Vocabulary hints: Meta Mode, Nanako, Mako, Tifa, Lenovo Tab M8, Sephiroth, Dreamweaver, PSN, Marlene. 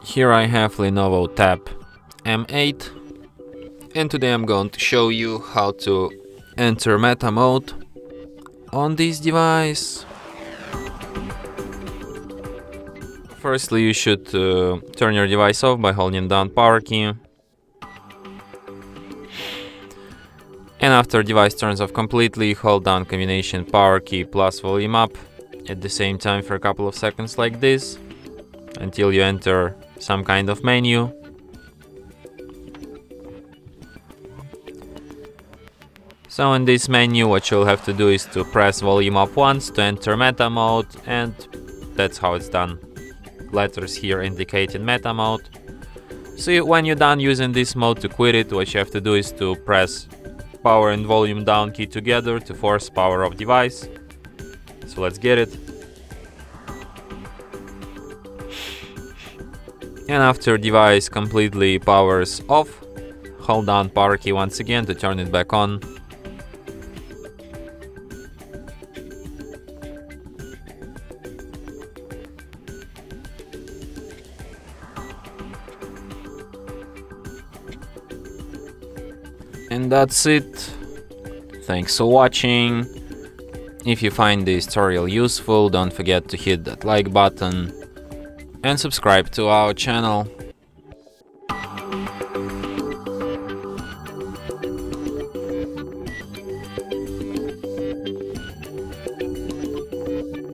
Here I have Lenovo Tab M8, and today I'm going to show you how to enter Meta Mode on this device. Firstly, you should turn your device off by holding down power key. And after device turns off completely, hold down combination power key plus volume up at the same time for a couple of seconds like this, until you enter some kind of menu. So in this menu what you'll have to do is to press volume up once to enter Meta Mode, and that's how it's done. Letters here indicating Meta Mode. So when you're done using this mode, to quit it, what you have to do is to press power and volume down key together to force power off device. So let's get it. And after device completely powers off, hold down power key once again to turn it back on. And that's it. Thanks for watching. If you find this tutorial useful, don't forget to hit that like button and subscribe to our channel.